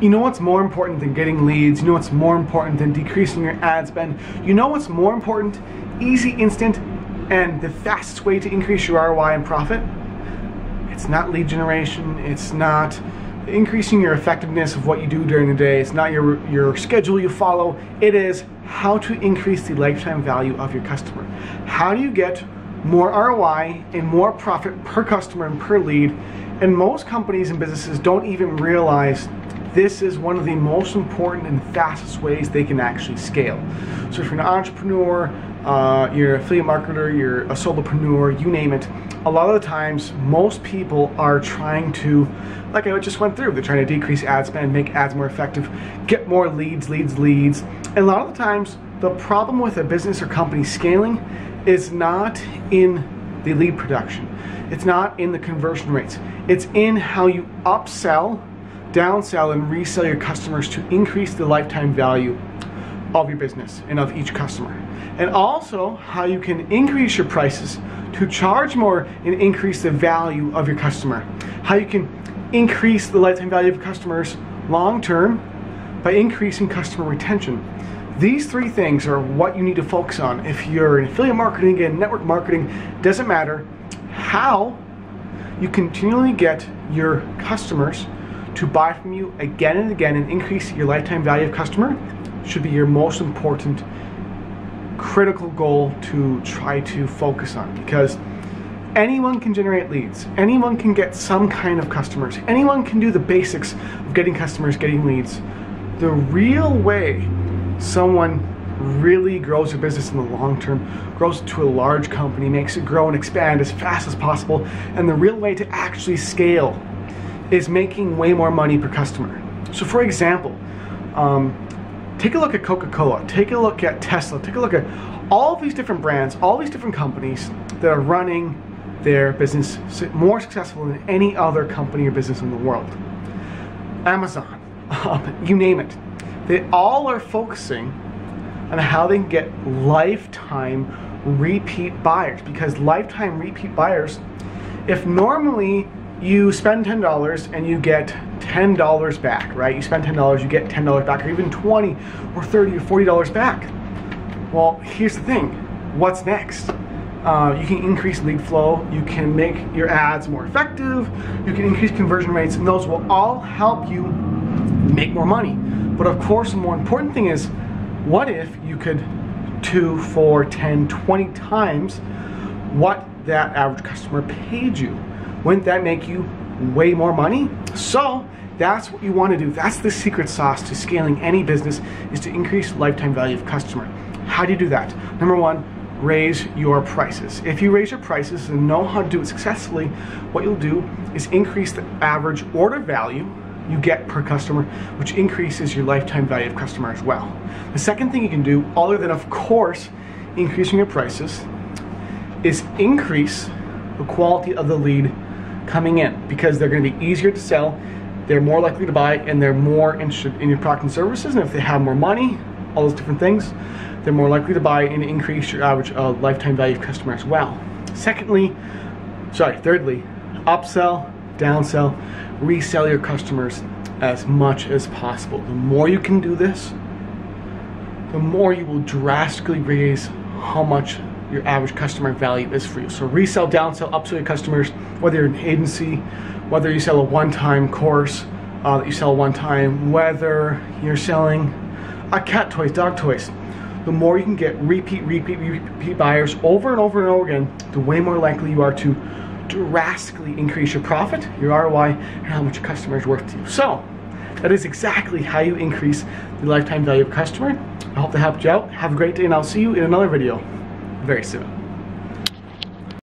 You know what's more important than getting leads? You know what's more important than decreasing your ad spend? You know what's more important, easy, instant, and the fastest way to increase your ROI and profit? It's not lead generation, it's not increasing your effectiveness of what you do during the day, it's not your schedule you follow, it is how to increase the lifetime value of your customer. How do you get more ROI and more profit per customer and per lead? And most companies and businesses don't even realize this is one of the most important and fastest ways they can actually scale. So if you're an entrepreneur, you're an affiliate marketer, you're a solopreneur, you name it, a lot of the times most people are trying to, like I just went through, they're trying to decrease ad spend, make ads more effective, get more leads. And a lot of the times the problem with a business or company scaling is not in the lead production. It's not in the conversion rates. It's in how you upsell, downsell, and resell your customers to increase the lifetime value of your business and of each customer. And also how you can increase your prices to charge more and increase the value of your customer. How you can increase the lifetime value of customers long term by increasing customer retention. These three things are what you need to focus on. If you're in affiliate marketing and network marketing, doesn't matter how you continually get your customers to buy from you again and again and increase your lifetime value of customer should be your most important critical goal to try to focus on, because anyone can generate leads, anyone can get some kind of customers, anyone can do the basics of getting customers, getting leads. The real way someone really grows their business in the long term, grows to a large company, makes it grow and expand as fast as possible, and the real way to actually scale is making way more money per customer. So for example, take a look at Coca-Cola, take a look at Tesla, take a look at all these different brands, all these different companies that are running their business more successful than any other company or business in the world. Amazon, you name it. They all are focusing on how they can get lifetime repeat buyers, because lifetime repeat buyers, if normally you spend $10 and you get $10 back, right? You spend $10, you get $10 back, or even $20 or $30 or $40 back. Well, here's the thing, what's next? You can increase lead flow, you can make your ads more effective, you can increase conversion rates, and those will all help you make more money. But of course, the more important thing is, what if you could 2, 4, 10, 20 times what that average customer paid you? Wouldn't that make you way more money? So that's what you want to do. That's the secret sauce to scaling any business, is to increase lifetime value of customer. How do you do that? Number one, raise your prices. If you raise your prices and know how to do it successfully, what you'll do is increase the average order value you get per customer, which increases your lifetime value of customer as well. The second thing you can do, other than of course increasing your prices, is increase the quality of the lead coming in, because they're going to be easier to sell, they're more likely to buy, and they're more interested in your product and services, and if they have more money, all those different things, they're more likely to buy and increase your average lifetime value of customer as well. Thirdly, upsell, downsell, resell your customers as much as possible. The more you can do this, the more you will drastically raise how much your average customer value is for you. So resell, downsell, upsell your customers, whether you're an agency, whether you sell a one-time course that you sell one time, whether you're selling cat toys, dog toys. The more you can get repeat buyers over and over and over again, the way more likely you are to drastically increase your profit, your ROI, and how much a customer is worth to you. So that is exactly how you increase the lifetime value of a customer. I hope that helped you out. Have a great day, and I'll see you in another video very soon.